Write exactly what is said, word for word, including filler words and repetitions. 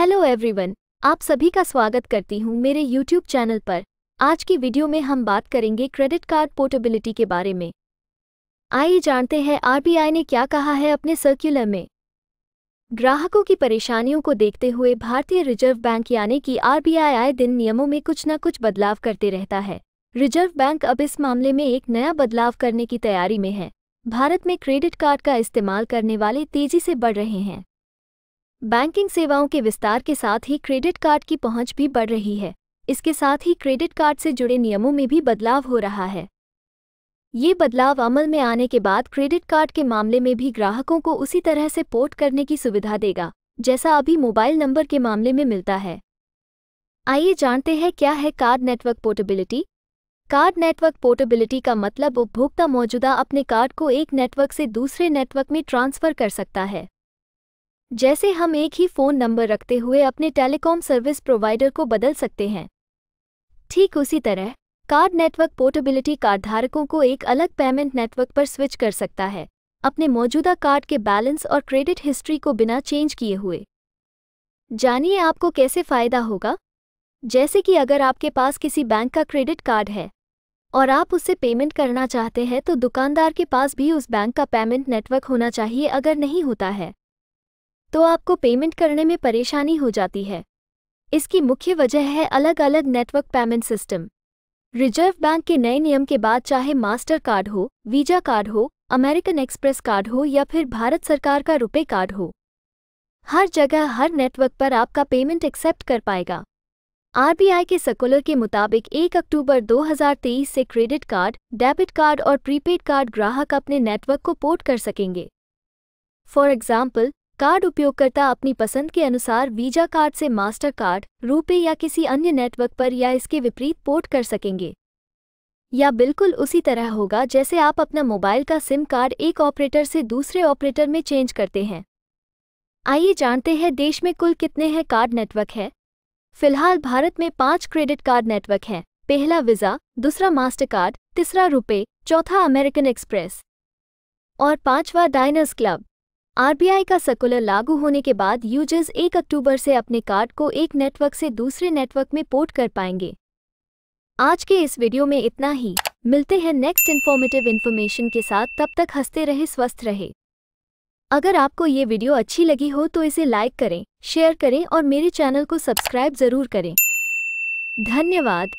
Hello everyone, आप सभी का स्वागत करती हूं मेरे यूट्यूब चैनल पर। आज की वीडियो में हम बात करेंगे क्रेडिट कार्ड पोर्टेबिलिटी के बारे में। आइए जानते हैं आरबीआई ने क्या कहा है अपने सर्कुलर में। ग्राहकों की परेशानियों को देखते हुए भारतीय रिजर्व बैंक यानी कि आरबीआई आए दिन नियमों में कुछ न कुछ बदलाव करते रहता है। रिजर्व बैंक अब इस मामले में एक नया बदलाव करने की तैयारी में है। भारत में क्रेडिट कार्ड का इस्तेमाल करने वाले तेजी से बढ़ रहे हैं। बैंकिंग सेवाओं के विस्तार के साथ ही क्रेडिट कार्ड की पहुंच भी बढ़ रही है। इसके साथ ही क्रेडिट कार्ड से जुड़े नियमों में भी बदलाव हो रहा है। ये बदलाव अमल में आने के बाद क्रेडिट कार्ड के मामले में भी ग्राहकों को उसी तरह से पोर्ट करने की सुविधा देगा जैसा अभी मोबाइल नंबर के मामले में मिलता है। आइए जानते हैं क्या है card network portability. Card network portability का मतलब उपभोक्ता मौजूदा अपने कार्ड को एक नेटवर्क से दूसरे नेटवर्क में ट्रांसफ़र कर सकता है। जैसे हम एक ही फ़ोन नंबर रखते हुए अपने टेलीकॉम सर्विस प्रोवाइडर को बदल सकते हैं, ठीक उसी तरह कार्ड नेटवर्क पोर्टेबिलिटी कार्डधारकों को एक अलग पेमेंट नेटवर्क पर स्विच कर सकता है, अपने मौजूदा कार्ड के बैलेंस और क्रेडिट हिस्ट्री को बिना चेंज किए हुए। जानिए आपको कैसे फ़ायदा होगा। जैसे कि अगर आपके पास किसी बैंक का क्रेडिट कार्ड है और आप उससे पेमेंट करना चाहते हैं तो दुकानदार के पास भी उस बैंक का पेमेंट नेटवर्क होना चाहिए। अगर नहीं होता है तो आपको पेमेंट करने में परेशानी हो जाती है। इसकी मुख्य वजह है अलग अलग network payment system. Reserve bank के नए नियम के बाद चाहे मास्टरकार्ड हो, वीजा कार्ड हो, अमेरिकन एक्सप्रेस कार्ड हो या फिर भारत सरकार का रूपे कार्ड हो, हर जगह हर नेटवर्क पर आपका पेमेंट एक्सेप्ट कर पाएगा। आरबीआई के सर्कुलर के मुताबिक एक अक्टूबर दो हज़ार तेईस से क्रेडिट कार्ड, डेबिट कार्ड और प्रीपेड कार्ड ग्राहक अपने नेटवर्क को पोर्ट कर सकेंगे। फॉर एग्जाम्पल, कार्ड उपयोगकर्ता अपनी पसंद के अनुसार वीजा कार्ड से मास्टर कार्ड, रूपे या किसी अन्य नेटवर्क पर या इसके विपरीत पोर्ट कर सकेंगे। या बिल्कुल उसी तरह होगा जैसे आप अपना मोबाइल का सिम कार्ड एक ऑपरेटर से दूसरे ऑपरेटर में चेंज करते हैं। आइए जानते हैं देश में कुल कितने हैं कार्ड नेटवर्क है। फिलहाल भारत में पाँच क्रेडिट कार्ड नेटवर्क हैं। पहला वीज़ा, दूसरा मास्टर कार्ड, तीसरा रूपे, चौथा अमेरिकन एक्सप्रेस और पाँचवा डायनर्स क्लब। आरबीआई का सर्कुलर लागू होने के बाद यूजर्स एक अक्टूबर से अपने कार्ड को एक नेटवर्क से दूसरे नेटवर्क में पोर्ट कर पाएंगे। आज के इस वीडियो में इतना ही। मिलते हैं नेक्स्ट इन्फॉर्मेटिव इन्फॉर्मेशन के साथ। तब तक हंसते रहे, स्वस्थ रहे। अगर आपको ये वीडियो अच्छी लगी हो तो इसे लाइक करें, शेयर करें और मेरे चैनल को सब्सक्राइब ज़रूर करें। धन्यवाद।